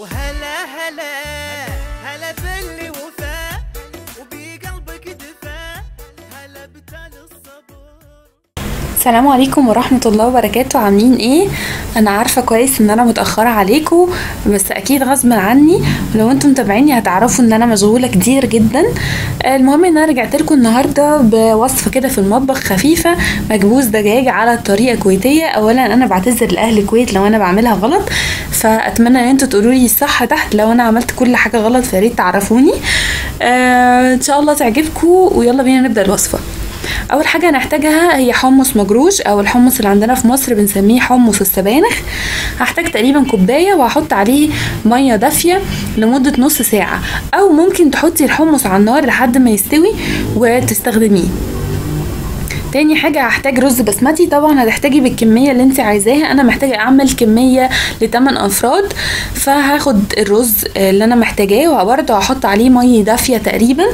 وهلا هلا هلا باللي وفا وبقلبك دفا هلا بتال الصبر. السلام عليكم ورحمه الله وبركاته. عاملين ايه؟ انا عارفه كويس ان انا متاخره عليكم، بس اكيد غصب عني، ولو انتم متابعيني هتعرفوا ان انا مشغوله كتير جدا. المهم ان انا رجعت لكم النهارده بوصفه كده في المطبخ خفيفه، مكبوس دجاج على طريقه كويتيه. اولا انا بعتذر لاهل الكويت لو انا بعملها غلط، فاتمنى ان انتوا تقولوا لي الصح تحت لو انا عملت كل حاجه غلط، فيا ريت تعرفوني. ان شاء الله تعجبكم، ويلا بينا نبدا الوصفه. اول حاجه هنحتاجها هي حمص مجروش، او الحمص اللي عندنا في مصر بنسميه حمص السبانخ. هحتاج تقريبا كوبايه، وهحط عليه ميه دافيه لمده نص ساعه، او ممكن تحطي الحمص على النار لحد ما يستوي وتستخدميه. تاني حاجه هحتاج رز بسمتي، طبعا هتحتاجي بالكميه اللي انت عايزاها. انا محتاجه اعمل كميه ل8 افراد، فهاخد الرز اللي انا محتاجاه، وبرده هحط عليه ميه دافيه تقريبا،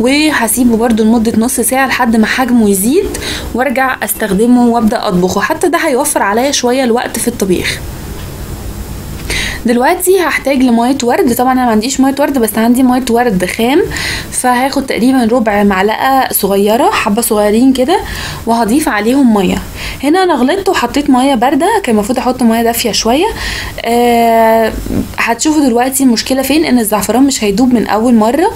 وهسيبه برده لمده نص ساعه لحد ما حجمه يزيد، وارجع استخدمه وابدا اطبخه. حتى ده هيوفر عليا شويه الوقت في الطبيخ. دلوقتي هحتاج لميه ورد، طبعا انا ما عنديش ميه ورد، بس عندي ميه ورد خام، فهاخد تقريبا ربع معلقه صغيره، حبه صغيرين كده، وهضيف عليهم ميه. هنا انا غلطت وحطيت ميه بارده، كان المفروض احط ميه دافيه شويه. هتشوفوا دلوقتي المشكله فين، ان الزعفران مش هيدوب من اول مره،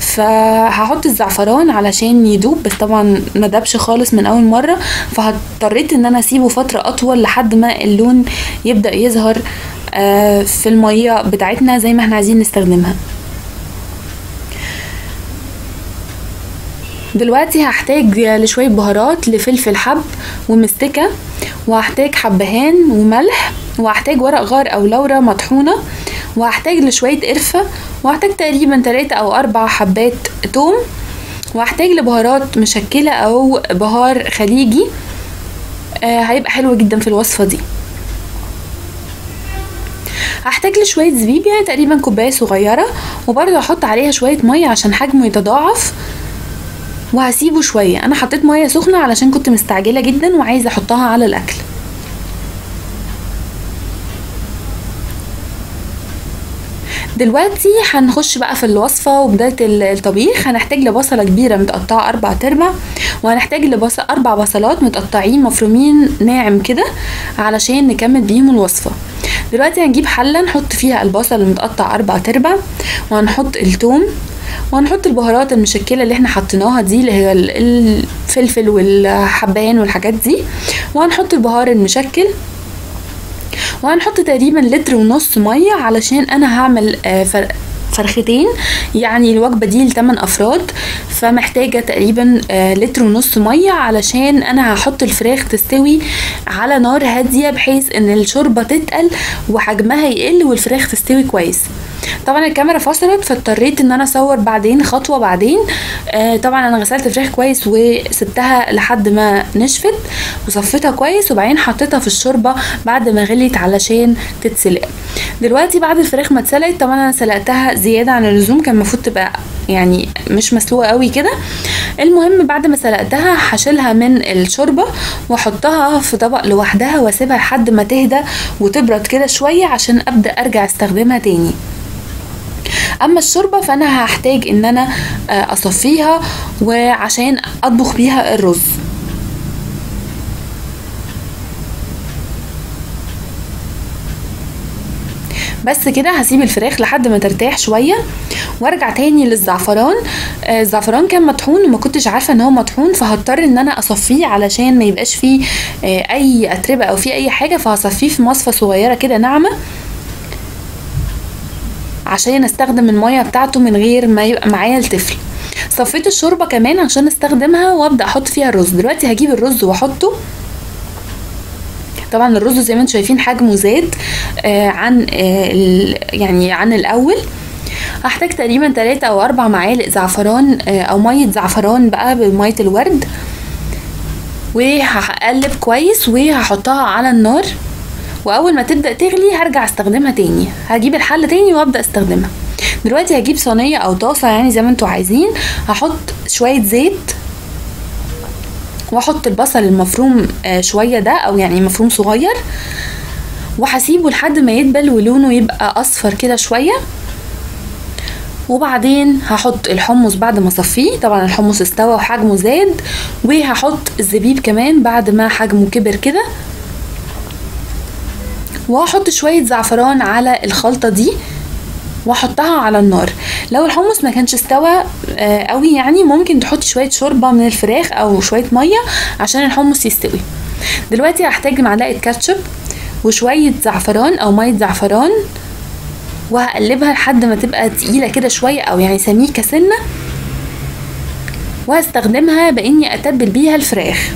فهحط الزعفران علشان يدوب، بس طبعا ما دابش خالص من اول مره، فاضطريت ان انا اسيبه فتره اطول لحد ما اللون يبدا يظهر في الميه بتاعتنا زي ما احنا عايزين نستخدمها. دلوقتي هحتاج لشويه بهارات، لفلفل حب ومستكه، وهحتاج حبهان وملح، وهحتاج ورق غار او لورا مطحونه، وهحتاج لشويه قرفه، وهحتاج تقريبا 3 أو 4 حبات توم، وهحتاج لبهارات مشكله او بهار خليجي. هيبقى حلو جدا في الوصفه دي. هحتاج لشويه زبيب، يعني تقريبا كوبايه صغيره، وبرده هحط عليها شويه ميه عشان حجمه يتضاعف، وهسيبه شويه. انا حطيت ميه سخنه علشان كنت مستعجله جدا وعايزه احطها على الاكل. دلوقتي هنخش بقى في الوصفه وبدايه الطبيخ. هنحتاج لبصله كبيره متقطعه 4 أرباع، وهنحتاج لبصل 4 بصلات متقطعين مفرومين ناعم كده علشان نكمل بيهم الوصفه. دلوقتي هنجيب حله نحط فيها البصل المتقطع 4 أرباع، وهنحط الثوم، وهنحط البهارات المشكله اللي احنا حطيناها دي، اللي هي الفلفل والحبهان والحاجات دي، وهنحط البهار المشكل، وهنحط تقريبا 1.5 لتر ميه علشان انا هعمل فرختين، يعني الوجبه دي ل8 أفراد، فمحتاجه تقريبا 1.5 لتر ميه علشان انا هحط الفراخ تستوي على نار هاديه، بحيث ان الشوربه تتقل وحجمها يقل والفراخ تستوي كويس. طبعا الكاميرا فصلت، فاضطريت ان انا اصور بعدين خطوه بعدين. طبعا انا غسلت الفراخ كويس وسبتها لحد ما نشفت وصفيتها كويس، وبعدين حطيتها في الشوربه بعد ما غليت علشان تتسلق. دلوقتي بعد الفراخ ما اتسلقت، طبعا انا سلقتها زياده عن اللزوم، كان المفروض تبقى يعني مش مسلوقه قوي كده. المهم بعد ما سلقتها هشيلها من الشوربه واحطها في طبق لوحدها، واسيبها لحد ما تهدى وتبرد كده شويه عشان ابدا ارجع استخدمها تاني. اما الشوربه فانا هحتاج ان انا اصفيها وعشان اطبخ بيها الرز. بس كده هسيب الفراخ لحد ما ترتاح شويه، وارجع تاني للزعفران. الزعفران كان مطحون وما كنتش عارفه ان هو مطحون، فهضطر ان انا اصفيه علشان ما يبقاش فيه اي اتربه او فيه اي حاجه، فهصفيه في مصفه صغيره كده ناعمه عشان استخدم الميه بتاعته من غير ما يبقى معايا التفل. صفيت الشوربه كمان عشان استخدمها وابدا احط فيها الرز. دلوقتي هجيب الرز واحطه. طبعا الرز زي ما انتم شايفين حجمه زاد عن يعني عن الاول. هحتاج تقريبا 3 أو 4 معالق زعفران او ميه زعفران بقى بميه الورد، وهقلب كويس وهحطها على النار، واول ما تبدا تغلي هرجع استخدمها تاني. هجيب الحله تاني وابدا استخدمها. دلوقتي هجيب صينيه او طاسه، يعني زي ما انتوا عايزين، هحط شويه زيت، واحط البصل المفروم شويه ده، او يعني مفروم صغير، وهسيبه لحد ما يدبل ولونه يبقى اصفر كده شويه. وبعدين هحط الحمص بعد ما صفيه، طبعا الحمص استوى وحجمه زاد، وهحط الزبيب كمان بعد ما حجمه كبر كده. وهحط شويه زعفران على الخلطه دي واحطها على النار. لو الحمص ما كانش استوى قوي يعني ممكن تحطي شويه شوربه من الفراخ او شويه ميه عشان الحمص يستوي. دلوقتي هحتاج معلقه كاتشب وشويه زعفران او ميه زعفران، وهقلبها لحد ما تبقى تقيله كده شويه او يعني سميكه سنه، وهستخدمها باني اتبل بيها الفراخ.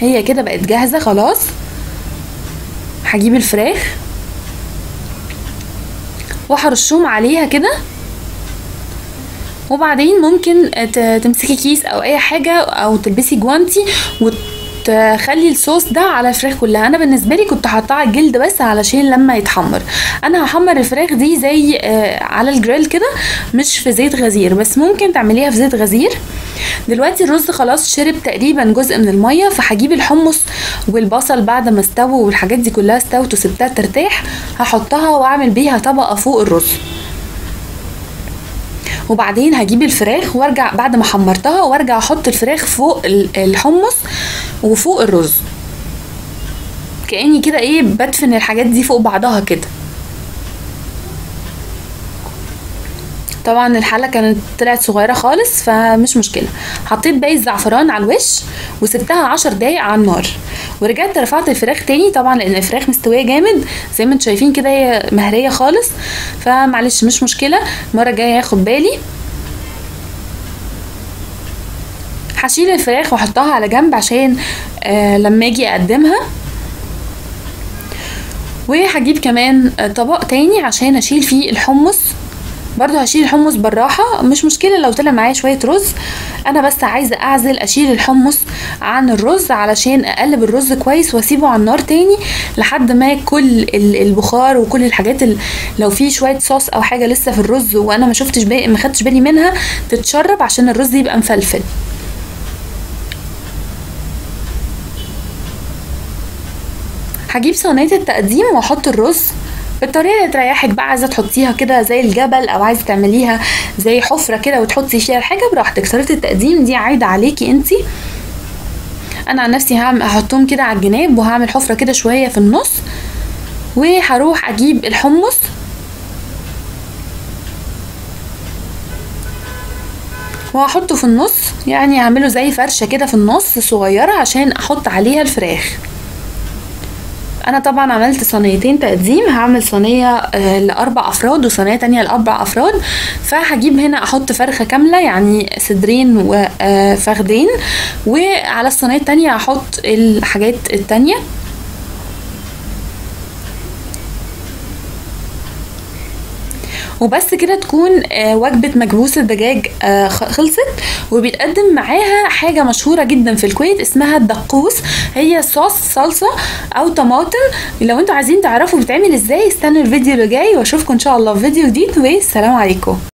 هي كده بقت جاهزه خلاص. هجيب الفراخ وهرشهم عليها كده، وبعدين ممكن تمسكي كيس او اي حاجه او تلبسي جوانتي وتخلي الصوص ده على الفراخ كلها. انا بالنسبه لي كنت حاطاه على الجلد بس علشان لما يتحمر. انا هحمر الفراخ دي زي على الجريل كده، مش في زيت غزير، بس ممكن تعمليها في زيت غزير. دلوقتي الرز خلاص شرب تقريبا جزء من الميه، فهجيب الحمص والبصل بعد ما استووا والحاجات دي كلها استوت وسبتها ترتاح، هحطها واعمل بيها طبقه فوق الرز. وبعدين هجيب الفراخ وارجع بعد ما حمرتها وارجع احط الفراخ فوق الحمص وفوق الرز، كأني كده ايه بدفن الحاجات دي فوق بعضها كده. طبعا الحله كانت طلعت صغيره خالص فمش مشكله. حطيت باقي الزعفران على الوش وسبتها 10 دقايق على النار، ورجعت رفعت الفراخ تاني طبعا لان الفراخ مستويه جامد زي ما انتم شايفين كده، هي مهريه خالص، فمعلش مش مشكله، المره الجايه هاخد بالي. هشيل الفراخ واحطها على جنب عشان لما اجي اقدمها. وهجيب كمان طبق تاني عشان اشيل فيه الحمص، برضو هشيل الحمص بالراحه، مش مشكله لو طلع معايا شويه رز، انا بس عايزه اعزل اشيل الحمص عن الرز علشان اقلب الرز كويس واسيبه على النار تاني لحد ما كل البخار وكل الحاجات لو في شويه صوص او حاجه لسه في الرز وانا ما خدتش بالي منها تتشرب عشان الرز يبقى مفلفل. هجيب صينيه التقديم واحط الرز بالطريقه اللي تريحك بقى، عايزه تحطيها كده زي الجبل او عايزه تعمليها زي حفره كده وتحطي فيها الحاجه براحتك. طريقه التقديم دي عايده عليكي انتي. انا عن نفسي هحطهم كده على الجناب وهعمل حفره كده شويه في النص، وهروح اجيب الحمص وهحطه في النص، يعني هعمله زي فرشه كده في النص صغيره عشان احط عليها الفراخ. انا طبعا عملت صينيتين تقديم، هعمل صينيه ل4 افراد وصينيه تانية ل4 افراد، فهجيب هنا احط فرخه كامله يعني صدرين وفخدين، وعلى الصينيه التانية هحط الحاجات التانية. وبس كده تكون وجبه مكبوس الدجاج خلصت. وبيتقدم معاها حاجه مشهوره جدا في الكويت اسمها الدقوس، هي صوص صلصه او طماطم. لو انتوا عايزين تعرفوا بتعمل ازاي استنوا الفيديو اللي جاي، واشوفكم ان شاء الله في فيديو جديد، والسلام عليكم.